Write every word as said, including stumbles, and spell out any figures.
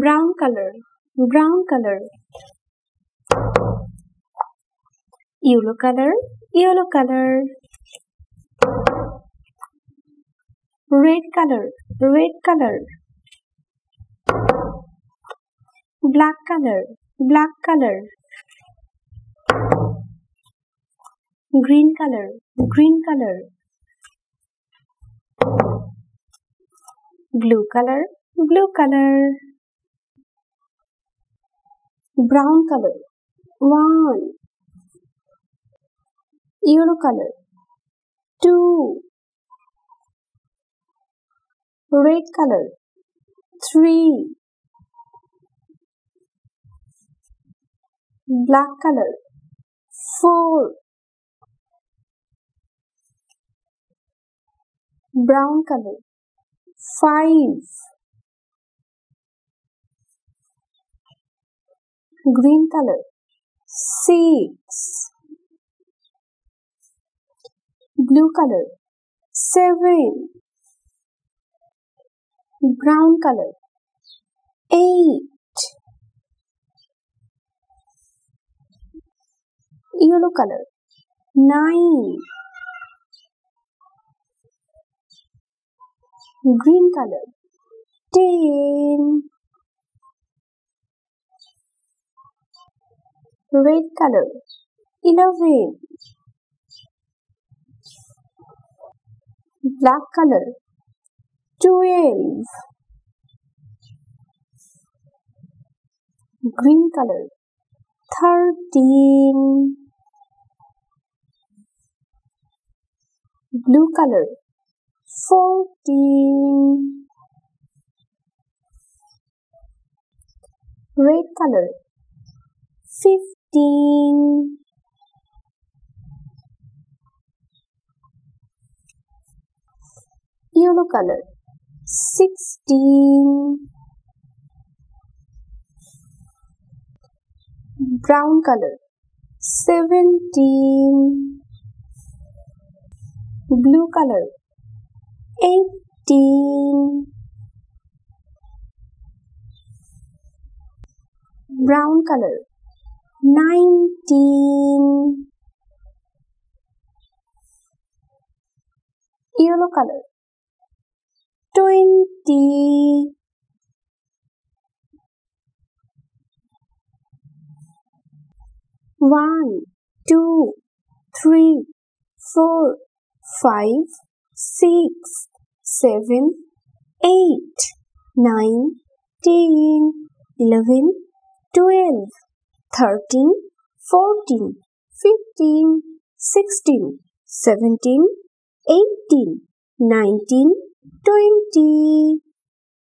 brown color, brown color. Yellow color, yellow color. Red color, red color. Black color, black color. Green color, green color. Blue color, blue color. Brown color, one. Yellow color, two. Red color, three. Black color, four. Brown color, five. Green color, six. Blue color, seven. Brown color, eight. Yellow color, nine. Green color, ten. Red color, eleven. Black color, twelve. Green color, thirteen. Blue color, fourteen. Red color, fifteen. Yellow color, sixteen. Brown color, seventeen. Blue color, eighteen. Brown color, nineteen. Yellow color, twenty. One, two, three, four, five, six, seven, eight, nine, ten, eleven, twelve, thirteen, fourteen, fifteen, sixteen, seventeen, eighteen, nineteen, twenty.